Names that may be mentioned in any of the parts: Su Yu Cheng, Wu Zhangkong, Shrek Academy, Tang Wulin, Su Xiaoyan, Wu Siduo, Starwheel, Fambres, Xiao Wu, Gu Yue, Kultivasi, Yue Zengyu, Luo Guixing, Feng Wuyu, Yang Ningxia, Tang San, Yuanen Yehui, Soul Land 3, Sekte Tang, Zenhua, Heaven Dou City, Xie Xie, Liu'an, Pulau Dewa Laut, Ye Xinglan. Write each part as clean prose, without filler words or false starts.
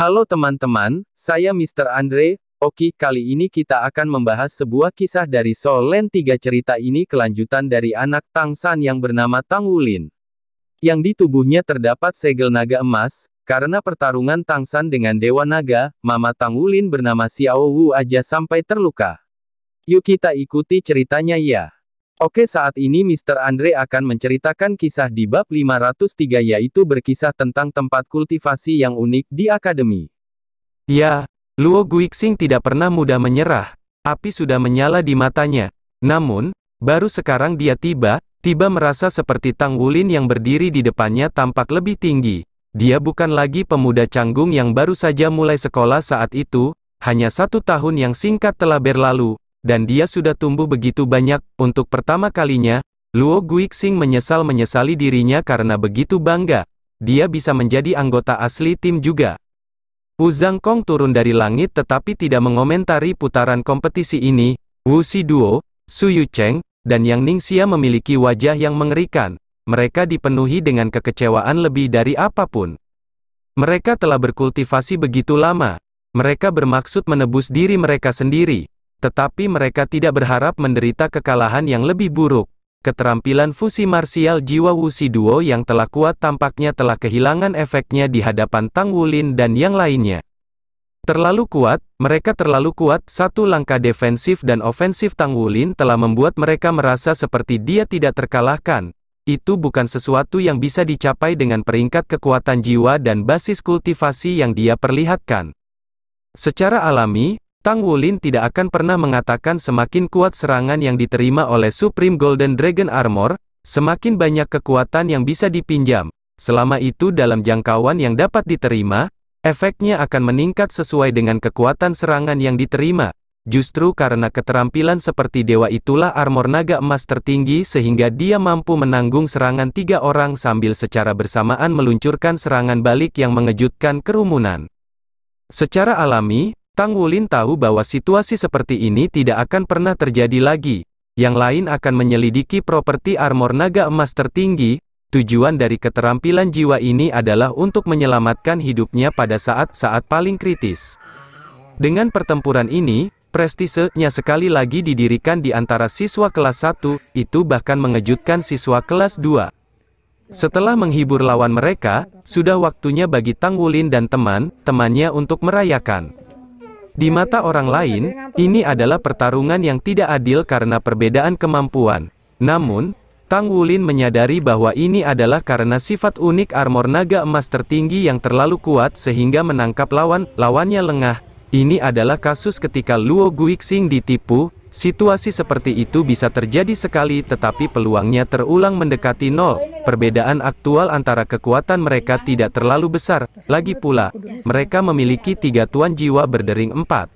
Halo teman-teman, saya Mr. Andre. Oke, kali ini kita akan membahas sebuah kisah dari Soul Land 3. Cerita ini kelanjutan dari anak Tang San yang bernama Tang Wulin, yang di tubuhnya terdapat segel naga emas. Karena pertarungan Tang San dengan Dewa Naga, Mama Tang Wulin bernama Xiao Wu aja sampai terluka. Yuk kita ikuti ceritanya ya. Oke, saat ini Mr. Andre akan menceritakan kisah di bab 503, yaitu berkisah tentang tempat kultivasi yang unik di akademi. Ya, Luo Guixing tidak pernah mudah menyerah. Api sudah menyala di matanya. Namun, baru sekarang dia tiba-tiba merasa seperti Tang Wulin yang berdiri di depannya tampak lebih tinggi. Dia bukan lagi pemuda canggung yang baru saja mulai sekolah saat itu, hanya 1 tahun yang singkat telah berlalu. Dan dia sudah tumbuh begitu banyak. Untuk pertama kalinya, Luo Guixing menyesali dirinya karena begitu bangga. Dia bisa menjadi anggota asli tim juga. Wu Zhangkong turun dari langit tetapi tidak mengomentari putaran kompetisi ini. Wu Siduo, Su Yu Cheng, dan Yang Ningxia memiliki wajah yang mengerikan. Mereka dipenuhi dengan kekecewaan lebih dari apapun. Mereka telah berkultivasi begitu lama. Mereka bermaksud menebus diri mereka sendiri. Tetapi mereka tidak berharap menderita kekalahan yang lebih buruk. Keterampilan fusi marsial jiwa Wu Siduo yang telah kuat tampaknya telah kehilangan efeknya di hadapan Tang Wulin dan yang lainnya. Terlalu kuat, mereka terlalu kuat. 1 langkah defensif dan ofensif Tang Wulin telah membuat mereka merasa seperti dia tidak terkalahkan. Itu bukan sesuatu yang bisa dicapai dengan peringkat kekuatan jiwa dan basis kultivasi yang dia perlihatkan. Secara alami, Tang Wulin tidak akan pernah mengatakan semakin kuat serangan yang diterima oleh Supreme Golden Dragon Armor, semakin banyak kekuatan yang bisa dipinjam. Selama itu dalam jangkauan yang dapat diterima, efeknya akan meningkat sesuai dengan kekuatan serangan yang diterima. Justru karena keterampilan seperti dewa itulah armor naga emas tertinggi sehingga dia mampu menanggung serangan 3 orang sambil secara bersamaan meluncurkan serangan balik yang mengejutkan kerumunan. Secara alami, Tang Wulin tahu bahwa situasi seperti ini tidak akan pernah terjadi lagi. Yang lain akan menyelidiki properti armor naga emas tertinggi. Tujuan dari keterampilan jiwa ini adalah untuk menyelamatkan hidupnya pada saat-saat paling kritis. Dengan pertempuran ini, prestisenya sekali lagi didirikan di antara siswa kelas 1, itu bahkan mengejutkan siswa kelas 2. Setelah menghibur lawan mereka, sudah waktunya bagi Tang Wulin dan teman-temannya untuk merayakan. Di mata orang lain, ini adalah pertarungan yang tidak adil karena perbedaan kemampuan. Namun, Tang Wulin menyadari bahwa ini adalah karena sifat unik armor naga emas tertinggi yang terlalu kuat sehingga menangkap lawannya lengah. Ini adalah kasus ketika Luo Guixing ditipu. Situasi seperti itu bisa terjadi sekali tetapi peluangnya terulang mendekati 0. Perbedaan aktual antara kekuatan mereka tidak terlalu besar. Lagi pula, mereka memiliki 3 tuan jiwa berdering 4.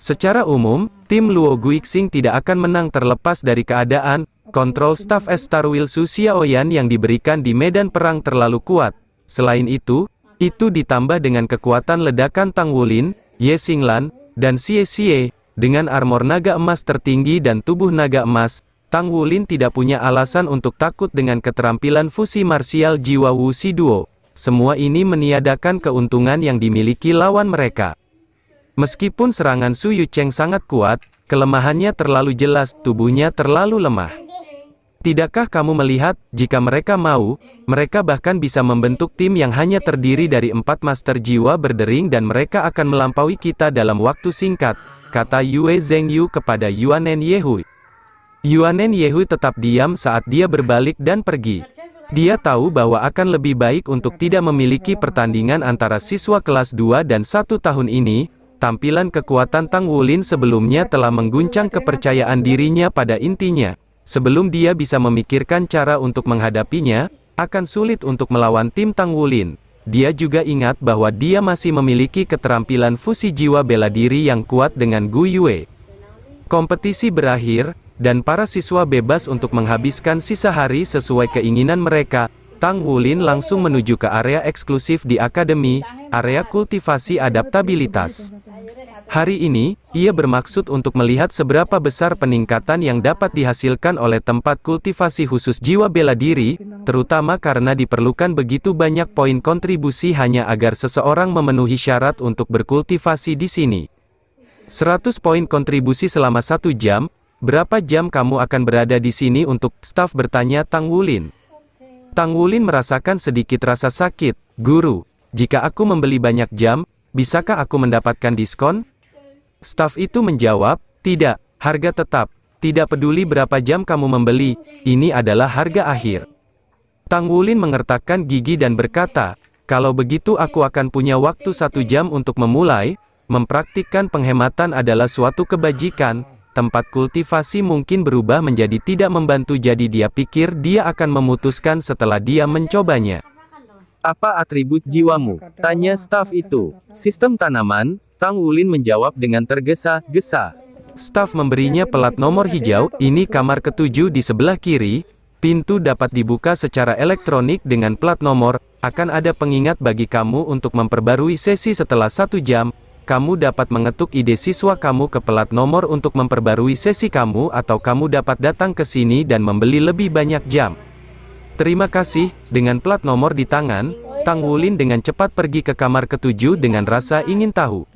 Secara umum, tim Luo Guixing tidak akan menang terlepas dari keadaan. Kontrol staf Starwheel Su Xiaoyan yang diberikan di medan perang terlalu kuat. Selain itu ditambah dengan kekuatan ledakan Tang Wulin, Ye Xinglan, dan Xie Xie. Dengan armor naga emas tertinggi dan tubuh naga emas, Tang Wulin tidak punya alasan untuk takut dengan keterampilan fusi marsial jiwa Wu Siduo. Semua ini meniadakan keuntungan yang dimiliki lawan mereka. Meskipun serangan Su Yu Cheng sangat kuat, kelemahannya terlalu jelas, tubuhnya terlalu lemah. Tidakkah kamu melihat, jika mereka mau, mereka bahkan bisa membentuk tim yang hanya terdiri dari 4 master jiwa berdering dan mereka akan melampaui kita dalam waktu singkat, kata Yue Zengyu kepada Yuanen Yehui. Yuanen Yehui tetap diam saat dia berbalik dan pergi. Dia tahu bahwa akan lebih baik untuk tidak memiliki pertandingan antara siswa kelas 2 dan 1 tahun ini. Tampilan kekuatan Tang Wulin sebelumnya telah mengguncang kepercayaan dirinya pada intinya. Sebelum dia bisa memikirkan cara untuk menghadapinya, akan sulit untuk melawan tim Tang Wulin. Dia juga ingat bahwa dia masih memiliki keterampilan fusi jiwa bela diri yang kuat dengan Gu Yue. Kompetisi berakhir, dan para siswa bebas untuk menghabiskan sisa hari sesuai keinginan mereka. Tang Wulin langsung menuju ke area eksklusif di akademi, area kultivasi adaptabilitas. Hari ini, ia bermaksud untuk melihat seberapa besar peningkatan yang dapat dihasilkan oleh tempat kultivasi khusus jiwa bela diri, terutama karena diperlukan begitu banyak poin kontribusi hanya agar seseorang memenuhi syarat untuk berkultivasi di sini. 100 poin kontribusi selama 1 jam, berapa jam kamu akan berada di sini untuk, staf bertanya Tang Wulin. Tang Wulin merasakan sedikit rasa sakit, guru, jika aku membeli banyak jam, bisakah aku mendapatkan diskon? Staf itu menjawab, tidak, harga tetap, tidak peduli berapa jam kamu membeli, ini adalah harga akhir. Tang Wulin mengertakkan gigi dan berkata, kalau begitu aku akan punya waktu 1 jam untuk memulai, mempraktikkan penghematan adalah suatu kebajikan, tempat kultivasi mungkin berubah menjadi tidak membantu jadi dia pikir dia akan memutuskan setelah dia mencobanya. Apa atribut jiwamu? Tanya staf itu. Sistem tanaman? Tang Wulin menjawab dengan tergesa-gesa. Staf memberinya pelat nomor hijau, ini kamar ke-7 di sebelah kiri, pintu dapat dibuka secara elektronik dengan plat nomor, akan ada pengingat bagi kamu untuk memperbarui sesi setelah 1 jam, kamu dapat mengetuk ide siswa kamu ke pelat nomor untuk memperbarui sesi kamu atau kamu dapat datang ke sini dan membeli lebih banyak jam. Terima kasih, dengan plat nomor di tangan, Tang Wulin dengan cepat pergi ke kamar ke-7 dengan rasa ingin tahu.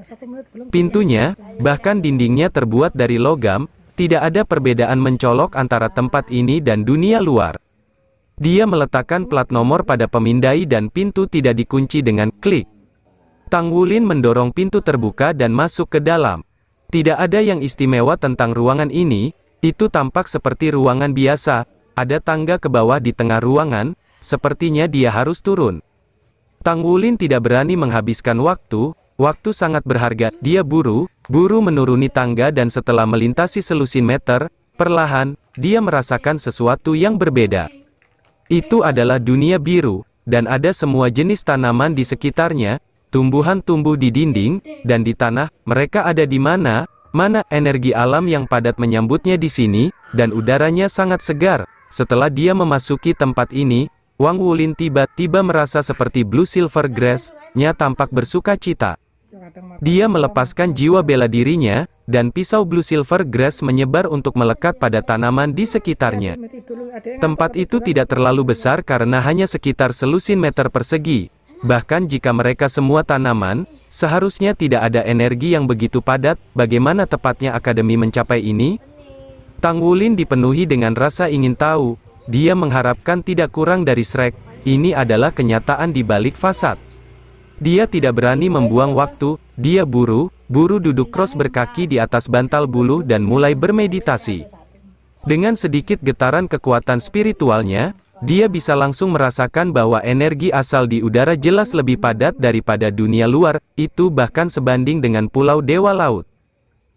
Pintunya, bahkan dindingnya terbuat dari logam, tidak ada perbedaan mencolok antara tempat ini dan dunia luar. Dia meletakkan plat nomor pada pemindai dan pintu tidak dikunci dengan klik. Tang Wulin mendorong pintu terbuka dan masuk ke dalam. Tidak ada yang istimewa tentang ruangan ini, itu tampak seperti ruangan biasa, ada tangga ke bawah di tengah ruangan, sepertinya dia harus turun. Tang Wulin tidak berani menghabiskan waktu sangat berharga, dia buru-buru menuruni tangga dan setelah melintasi selusin meter, perlahan, dia merasakan sesuatu yang berbeda. Itu adalah dunia biru, dan ada semua jenis tanaman di sekitarnya, tumbuhan tumbuh di dinding, dan di tanah, mereka ada di mana, energi alam yang padat menyambutnya di sini, dan udaranya sangat segar. Setelah dia memasuki tempat ini, Wang Wulin tiba-tiba merasa seperti Blue Silver Grass-nya tampak bersuka cita. Dia melepaskan jiwa bela dirinya, dan pisau Blue Silver Grass menyebar untuk melekat pada tanaman di sekitarnya. Tempat itu tidak terlalu besar karena hanya sekitar selusin meter persegi. Bahkan jika mereka semua tanaman, seharusnya tidak ada energi yang begitu padat, bagaimana tepatnya akademi mencapai ini? Tang Wulin dipenuhi dengan rasa ingin tahu. Dia mengharapkan tidak kurang dari Shrek, ini adalah kenyataan di balik fasad. Dia tidak berani membuang waktu, dia buru-buru duduk cross berkaki di atas bantal bulu dan mulai bermeditasi. Dengan sedikit getaran kekuatan spiritualnya, dia bisa langsung merasakan bahwa energi asal di udara jelas lebih padat daripada dunia luar, itu bahkan sebanding dengan Pulau Dewa Laut.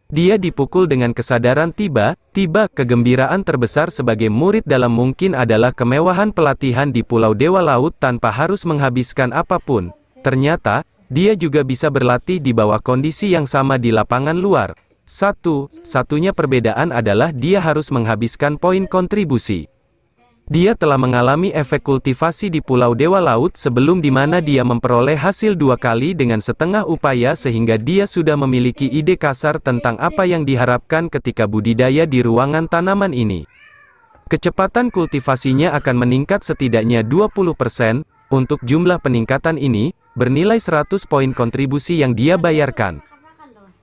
Dia dipukul dengan kesadaran tiba-tiba, kegembiraan terbesar sebagai murid dalam mungkin adalah kemewahan pelatihan di Pulau Dewa Laut tanpa harus menghabiskan apapun. Ternyata, dia juga bisa berlatih di bawah kondisi yang sama di lapangan luar. Satu-satunya perbedaan adalah dia harus menghabiskan poin kontribusi. Dia telah mengalami efek kultivasi di Pulau Dewa Laut sebelum di mana dia memperoleh hasil 2 kali dengan setengah upaya sehingga dia sudah memiliki ide kasar tentang apa yang diharapkan ketika budidaya di ruangan tanaman ini. Kecepatan kultivasinya akan meningkat setidaknya 20%, untuk jumlah peningkatan ini, bernilai 100 poin kontribusi yang dia bayarkan.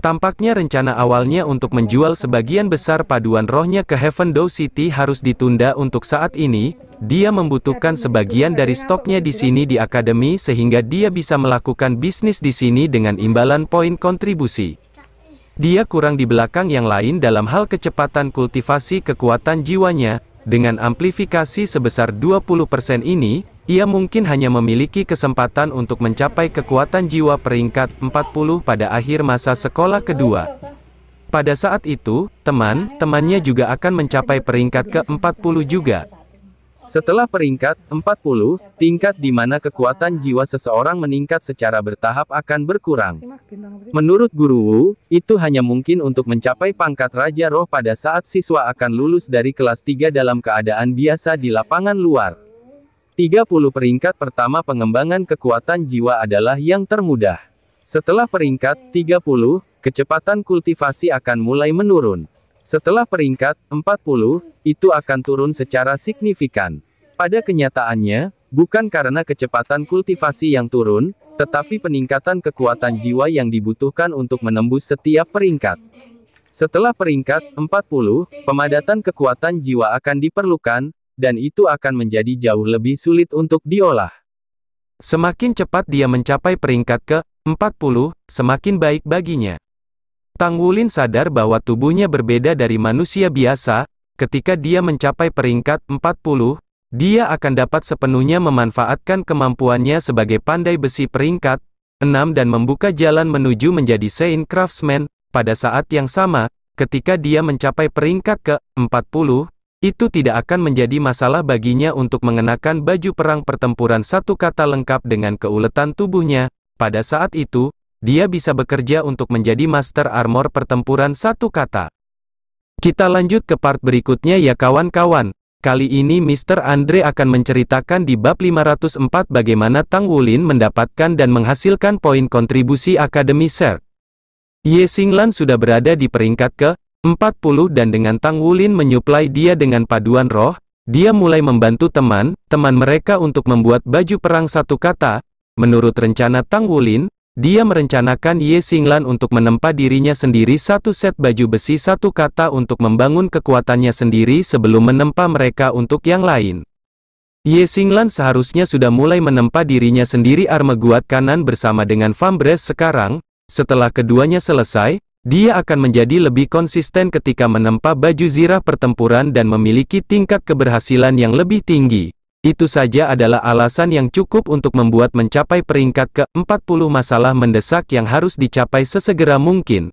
Tampaknya rencana awalnya untuk menjual sebagian besar paduan rohnya ke Heaven Dou City harus ditunda untuk saat ini, dia membutuhkan sebagian dari stoknya di sini di akademi sehingga dia bisa melakukan bisnis di sini dengan imbalan poin kontribusi. Dia kurang di belakang yang lain dalam hal kecepatan kultivasi kekuatan jiwanya, dengan amplifikasi sebesar 20% ini, ia mungkin hanya memiliki kesempatan untuk mencapai kekuatan jiwa peringkat 40 pada akhir masa sekolah kedua. Pada saat itu, teman-temannya juga akan mencapai peringkat ke-40 juga. Setelah peringkat 40, tingkat di mana kekuatan jiwa seseorang meningkat secara bertahap akan berkurang. Menurut Guru Wu, itu hanya mungkin untuk mencapai pangkat Raja Roh pada saat siswa akan lulus dari kelas 3 dalam keadaan biasa di lapangan luar. 30 peringkat pertama pengembangan kekuatan jiwa adalah yang termudah. Setelah peringkat 30, kecepatan kultivasi akan mulai menurun. Setelah peringkat 40, itu akan turun secara signifikan. Pada kenyataannya, bukan karena kecepatan kultivasi yang turun, tetapi peningkatan kekuatan jiwa yang dibutuhkan untuk menembus setiap peringkat. Setelah peringkat 40, pemadatan kekuatan jiwa akan diperlukan, dan itu akan menjadi jauh lebih sulit untuk diolah. Semakin cepat dia mencapai peringkat ke-40, semakin baik baginya. Tang Wulin sadar bahwa tubuhnya berbeda dari manusia biasa. Ketika dia mencapai peringkat 40, dia akan dapat sepenuhnya memanfaatkan kemampuannya sebagai pandai besi peringkat 6 dan membuka jalan menuju menjadi Saint Craftsman. Pada saat yang sama, ketika dia mencapai peringkat ke-40, itu tidak akan menjadi masalah baginya untuk mengenakan baju perang pertempuran satu kata lengkap dengan keuletan tubuhnya. Pada saat itu, dia bisa bekerja untuk menjadi master armor pertempuran satu kata. Kita lanjut ke part berikutnya ya kawan-kawan. Kali ini Mr. Andre akan menceritakan di bab 504 bagaimana Tang Wulin mendapatkan dan menghasilkan poin kontribusi Akademi Ser. Ye Xinglan sudah berada di peringkat ke-40 dan dengan Tang Wulin menyuplai dia dengan paduan roh, dia mulai membantu teman-teman mereka untuk membuat baju perang satu kata. Menurut rencana Tang Wulin, dia merencanakan Ye Xinglan untuk menempa dirinya sendiri satu set baju besi satu kata untuk membangun kekuatannya sendiri sebelum menempa mereka untuk yang lain. Ye Xinglan seharusnya sudah mulai menempa dirinya sendiri arme guat kanan bersama dengan Fambres sekarang. Setelah keduanya selesai, dia akan menjadi lebih konsisten ketika menempa baju zirah pertempuran dan memiliki tingkat keberhasilan yang lebih tinggi. Itu saja adalah alasan yang cukup untuk membuat mencapai peringkat ke-40 masalah mendesak yang harus dicapai sesegera mungkin.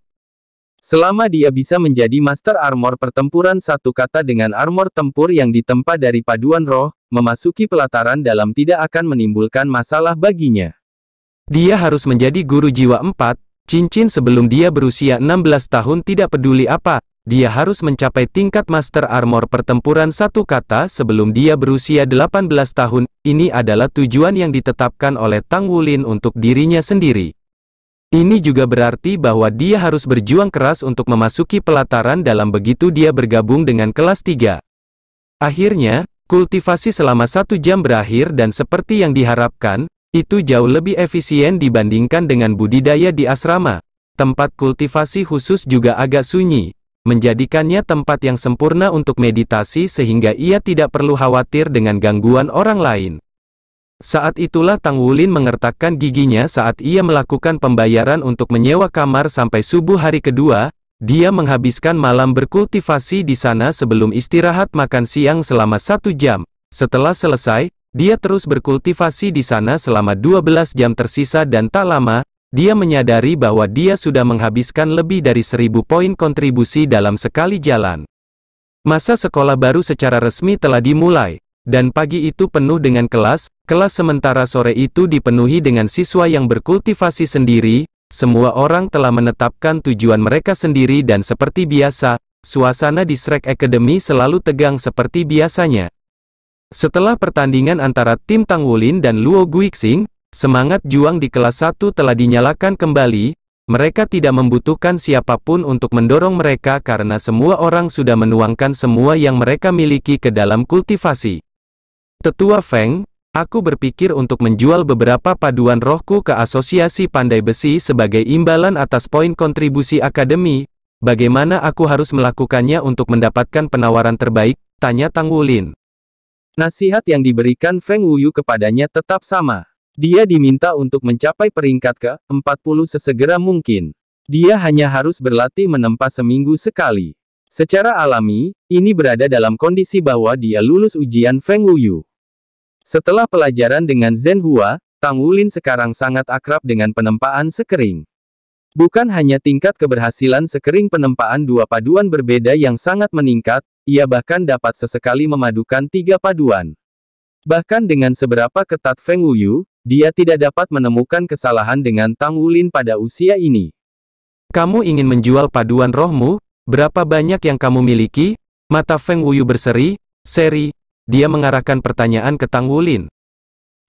Selama dia bisa menjadi master armor pertempuran satu kata dengan armor tempur yang ditempa dari paduan roh, memasuki pelataran dalam tidak akan menimbulkan masalah baginya. Dia harus menjadi guru jiwa 4, cincin sebelum dia berusia 16 tahun tidak peduli apa. Dia harus mencapai tingkat master armor pertempuran satu kata sebelum dia berusia 18 tahun. Ini adalah tujuan yang ditetapkan oleh Tang Wulin untuk dirinya sendiri. Ini juga berarti bahwa dia harus berjuang keras untuk memasuki pelataran dalam begitu dia bergabung dengan kelas 3. Akhirnya, kultivasi selama 1 jam berakhir dan seperti yang diharapkan, itu jauh lebih efisien dibandingkan dengan budidaya di asrama. Tempat kultivasi khusus juga agak sunyi, menjadikannya tempat yang sempurna untuk meditasi sehingga ia tidak perlu khawatir dengan gangguan orang lain. Saat itulah Tang Wulin mengertakkan giginya saat ia melakukan pembayaran untuk menyewa kamar sampai subuh hari kedua. Dia menghabiskan malam berkultivasi di sana sebelum istirahat makan siang selama 1 jam. Setelah selesai, dia terus berkultivasi di sana selama 12 jam tersisa dan tak lama, dia menyadari bahwa dia sudah menghabiskan lebih dari 1000 poin kontribusi dalam sekali jalan. Masa sekolah baru secara resmi telah dimulai, dan pagi itu penuh dengan kelas, sementara sore itu dipenuhi dengan siswa yang berkultivasi sendiri. Semua orang telah menetapkan tujuan mereka sendiri dan seperti biasa, suasana di Shrek Academy selalu tegang seperti biasanya. Setelah pertandingan antara tim Tang Wulin dan Luo Guixing, semangat juang di kelas 1 telah dinyalakan kembali. Mereka tidak membutuhkan siapapun untuk mendorong mereka karena semua orang sudah menuangkan semua yang mereka miliki ke dalam kultivasi. Tetua Feng, aku berpikir untuk menjual beberapa paduan rohku ke asosiasi pandai besi sebagai imbalan atas poin kontribusi akademi. Bagaimana aku harus melakukannya untuk mendapatkan penawaran terbaik? Tanya Tang Wulin. Nasihat yang diberikan Feng Wuyu kepadanya tetap sama. Dia diminta untuk mencapai peringkat ke-40 sesegera mungkin. Dia hanya harus berlatih menempa seminggu sekali. Secara alami, ini berada dalam kondisi bahwa dia lulus ujian Feng Wuyu. Setelah pelajaran dengan Zenhua, Tang Wulin sekarang sangat akrab dengan penempaan sekering. Bukan hanya tingkat keberhasilan sekering penempaan 2 paduan berbeda yang sangat meningkat, ia bahkan dapat sesekali memadukan 3 paduan. Bahkan dengan seberapa ketat Feng Wuyu, dia tidak dapat menemukan kesalahan dengan Tang Wulin pada usia ini. Kamu ingin menjual paduan rohmu? Berapa banyak yang kamu miliki? Mata Feng Wuyu berseri-seri. Dia mengarahkan pertanyaan ke Tang Wulin.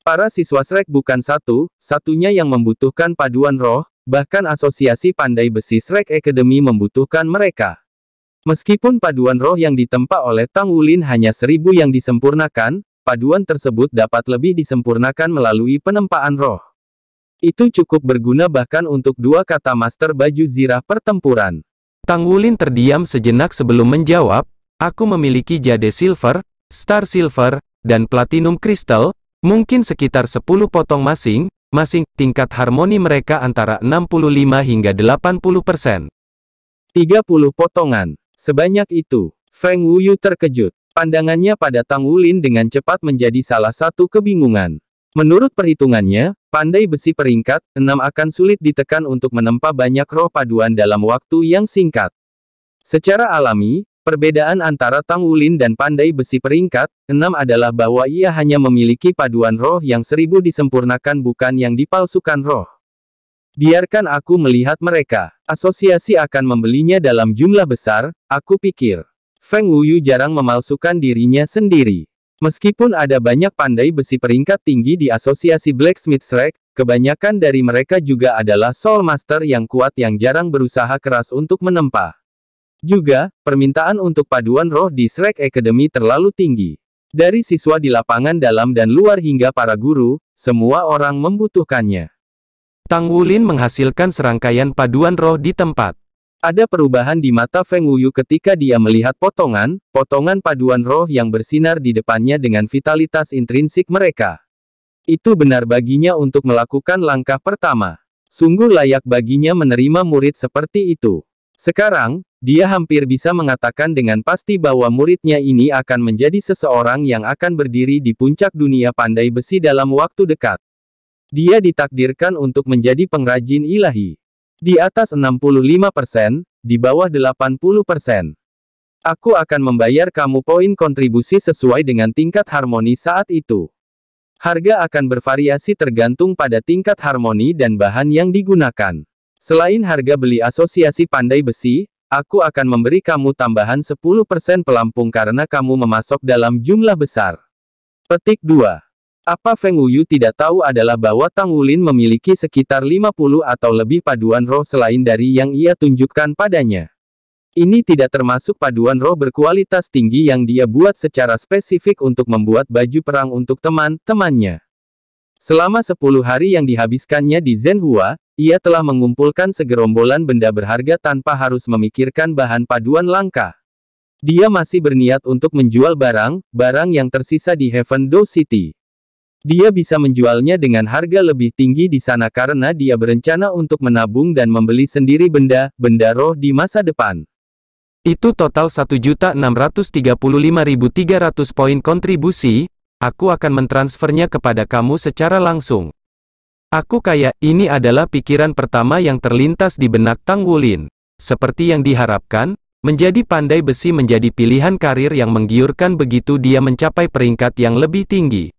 Para siswa Shrek bukan satu-satunya yang membutuhkan paduan roh, Bahkan asosiasi pandai besi Shrek Academy membutuhkan mereka. Meskipun paduan roh yang ditempa oleh Tang Wulin hanya 1000 yang disempurnakan, paduan tersebut dapat lebih disempurnakan melalui penempaan roh. Itu cukup berguna bahkan untuk 2 kata master baju zirah pertempuran. Tang Wulin terdiam sejenak sebelum menjawab, "Aku memiliki jade silver, star silver, dan platinum kristal, mungkin sekitar 10 potong masing-masing, tingkat harmoni mereka antara 65 hingga 80%. 30 potongan. Sebanyak itu." Feng Wuyu terkejut. Pandangannya pada Tang Wulin dengan cepat menjadi salah satu kebingungan. Menurut perhitungannya, pandai besi peringkat 6 akan sulit ditekan untuk menempa banyak roh paduan dalam waktu yang singkat. Secara alami, perbedaan antara Tang Wulin dan pandai besi peringkat 6 adalah bahwa ia hanya memiliki paduan roh yang 1000 disempurnakan bukan yang dipalsukan roh. "Biarkan aku melihat mereka. Asosiasi akan membelinya dalam jumlah besar," aku pikir. Feng Wuyu jarang memalsukan dirinya sendiri. Meskipun ada banyak pandai besi peringkat tinggi di asosiasi Blacksmith Shrek, kebanyakan dari mereka juga adalah Soul Master yang kuat yang jarang berusaha keras untuk menempa. Juga, permintaan untuk paduan roh di Shrek Academy terlalu tinggi. Dari siswa di lapangan dalam dan luar hingga para guru, semua orang membutuhkannya. Tang Wulin menghasilkan serangkaian paduan roh di tempat. Ada perubahan di mata Feng Wuyu ketika dia melihat potongan paduan roh yang bersinar di depannya dengan vitalitas intrinsik mereka. Itu benar baginya untuk melakukan langkah pertama. Sungguh layak baginya menerima murid seperti itu. Sekarang, dia hampir bisa mengatakan dengan pasti bahwa muridnya ini akan menjadi seseorang yang akan berdiri di puncak dunia pandai besi dalam waktu dekat. Dia ditakdirkan untuk menjadi pengrajin ilahi. Di atas 65%, di bawah 80%. Aku akan membayar kamu poin kontribusi sesuai dengan tingkat harmoni saat itu. Harga akan bervariasi tergantung pada tingkat harmoni dan bahan yang digunakan. Selain harga beli asosiasi pandai besi, aku akan memberi kamu tambahan 10% pelampung karena kamu memasok dalam jumlah besar. Petik 2. Apa Feng Wuyu tidak tahu adalah bahwa Tang Wulin memiliki sekitar 50 atau lebih paduan roh selain dari yang ia tunjukkan padanya. Ini tidak termasuk paduan roh berkualitas tinggi yang dia buat secara spesifik untuk membuat baju perang untuk teman-temannya. Selama 10 hari yang dihabiskannya di Zenhua, ia telah mengumpulkan segerombolan benda berharga tanpa harus memikirkan bahan paduan langka. Dia masih berniat untuk menjual barang-barang yang tersisa di Heaven Dou City. Dia bisa menjualnya dengan harga lebih tinggi di sana karena dia berencana untuk menabung dan membeli sendiri benda roh di masa depan. Itu total 1.635.300 poin kontribusi, aku akan mentransfernya kepada kamu secara langsung. Aku kaya, ini adalah pikiran pertama yang terlintas di benak Tang Wulin. Seperti yang diharapkan, menjadi pandai besi menjadi pilihan karir yang menggiurkan begitu dia mencapai peringkat yang lebih tinggi.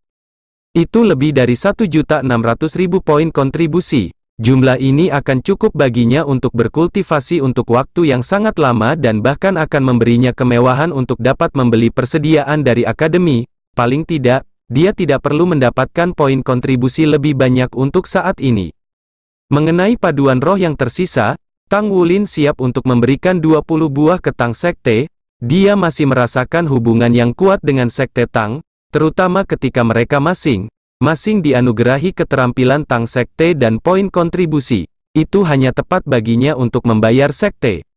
Itu lebih dari 1.600.000 poin kontribusi. Jumlah ini akan cukup baginya untuk berkultivasi untuk waktu yang sangat lama dan bahkan akan memberinya kemewahan untuk dapat membeli persediaan dari akademi. Paling tidak, dia tidak perlu mendapatkan poin kontribusi lebih banyak untuk saat ini. Mengenai paduan roh yang tersisa, Tang Wulin siap untuk memberikan 20 buah ke Tang Sekte. Dia masih merasakan hubungan yang kuat dengan Sekte Tang, terutama ketika mereka masing-masing dianugerahi keterampilan Tang Sekte dan poin kontribusi. Itu hanya tepat baginya untuk membayar Sekte.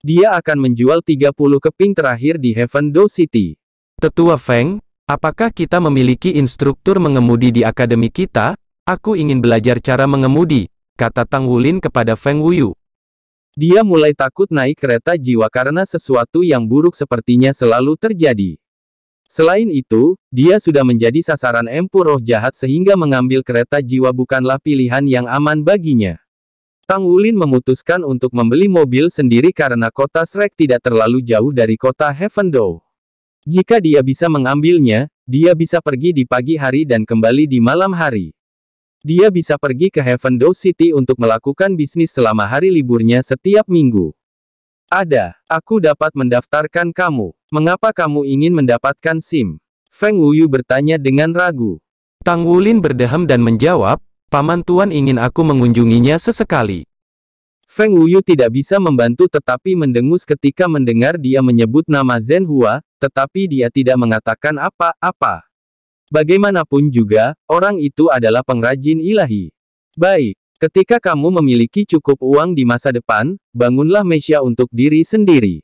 Dia akan menjual 30 keping terakhir di Heaven Dou City. Tetua Feng, apakah kita memiliki instruktur mengemudi di akademi kita? Aku ingin belajar cara mengemudi, kata Tang Wulin kepada Feng Wuyu. Dia mulai takut naik kereta jiwa karena sesuatu yang buruk sepertinya selalu terjadi. Selain itu, dia sudah menjadi sasaran empu roh jahat sehingga mengambil kereta jiwa bukanlah pilihan yang aman baginya. Tang Wulin memutuskan untuk membeli mobil sendiri karena kota Shrek tidak terlalu jauh dari kota Heaven Dou. Jika dia bisa mengambilnya, dia bisa pergi di pagi hari dan kembali di malam hari. Dia bisa pergi ke Heaven Dou City untuk melakukan bisnis selama hari liburnya setiap minggu. Ada, aku dapat mendaftarkan kamu. Mengapa kamu ingin mendapatkan SIM? Feng Wuyu bertanya dengan ragu. Tang Wulin berdeham dan menjawab, Paman Tuan ingin aku mengunjunginya sesekali. Feng Wuyu tidak bisa membantu tetapi mendengus ketika mendengar dia menyebut nama Zenhua, tetapi dia tidak mengatakan apa-apa. Bagaimanapun juga, orang itu adalah pengrajin ilahi. Baik, ketika kamu memiliki cukup uang di masa depan, bangunlah mesya untuk diri sendiri.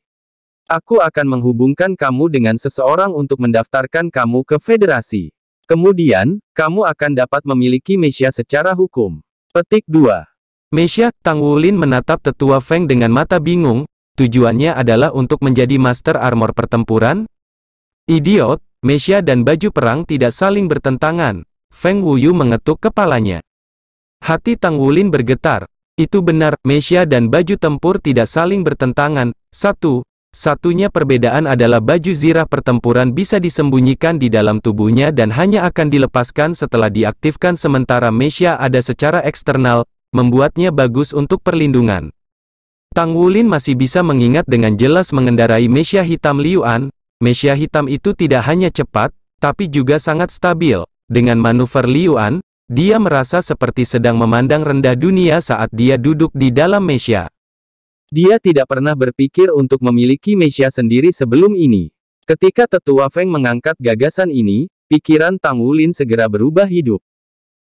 Aku akan menghubungkan kamu dengan seseorang untuk mendaftarkan kamu ke federasi. Kemudian, kamu akan dapat memiliki mesya secara hukum. Petik 2. Mesya, Tang Wulin menatap tetua Feng dengan mata bingung, tujuannya adalah untuk menjadi master armor pertempuran? Idiot, mesya dan baju perang tidak saling bertentangan. Feng Wuyu mengetuk kepalanya. Hati Tang Wulin bergetar. Itu benar, mesya dan baju tempur tidak saling bertentangan. Satunya perbedaan adalah baju zirah pertempuran bisa disembunyikan di dalam tubuhnya dan hanya akan dilepaskan setelah diaktifkan, sementara mesya ada secara eksternal, membuatnya bagus untuk perlindungan. Tang Wulin masih bisa mengingat dengan jelas mengendarai mesya hitam Liu'an. Mesya hitam itu tidak hanya cepat, tapi juga sangat stabil. Dengan manuver Liu'an, dia merasa seperti sedang memandang rendah dunia saat dia duduk di dalam mesya. Dia tidak pernah berpikir untuk memiliki mesya sendiri sebelum ini. Ketika tetua Feng mengangkat gagasan ini, pikiran Tang Wulin segera berubah hidup.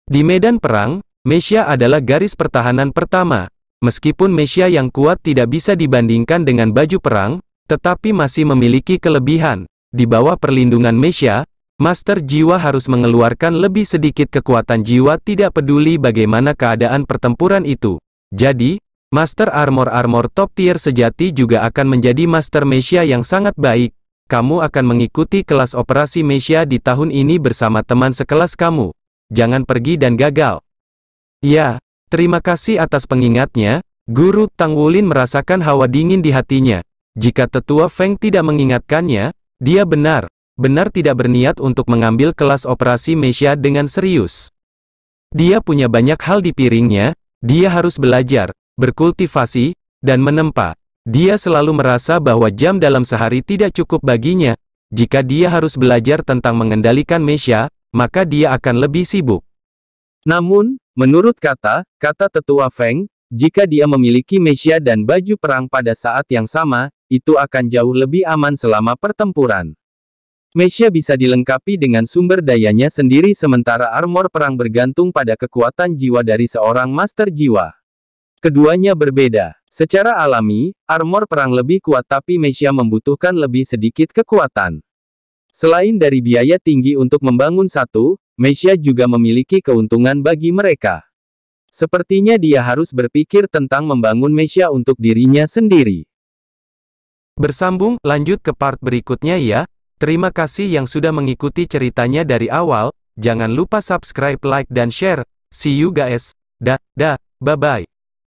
Di medan perang, mesya adalah garis pertahanan pertama. Meskipun mesya yang kuat tidak bisa dibandingkan dengan baju perang, tetapi masih memiliki kelebihan. Di bawah perlindungan mesya, master jiwa harus mengeluarkan lebih sedikit kekuatan jiwa tidak peduli bagaimana keadaan pertempuran itu. Jadi, master armor-armor top tier sejati juga akan menjadi master mesya yang sangat baik. Kamu akan mengikuti kelas operasi mesya di tahun ini bersama teman sekelas kamu. Jangan pergi dan gagal. Ya, terima kasih atas pengingatnya, Guru. Tang Wulin merasakan hawa dingin di hatinya. Jika tetua Feng tidak mengingatkannya, dia benar-benar tidak berniat untuk mengambil kelas operasi mesya dengan serius. Dia punya banyak hal di piringnya, dia harus belajar, berkultivasi, dan menempa. Dia selalu merasa bahwa jam dalam sehari tidak cukup baginya. Jika dia harus belajar tentang mengendalikan mesya, maka dia akan lebih sibuk. Namun, menurut kata tetua Feng, jika dia memiliki mesya dan baju perang pada saat yang sama, itu akan jauh lebih aman selama pertempuran. Mesya bisa dilengkapi dengan sumber dayanya sendiri sementara armor perang bergantung pada kekuatan jiwa dari seorang master jiwa. Keduanya berbeda. Secara alami, armor perang lebih kuat tapi mesya membutuhkan lebih sedikit kekuatan. Selain dari biaya tinggi untuk membangun satu, mesya juga memiliki keuntungan bagi mereka. Sepertinya dia harus berpikir tentang membangun mesya untuk dirinya sendiri. Bersambung, lanjut ke part berikutnya ya. Terima kasih yang sudah mengikuti ceritanya dari awal. Jangan lupa subscribe, like, dan share. See you guys. Bye-bye.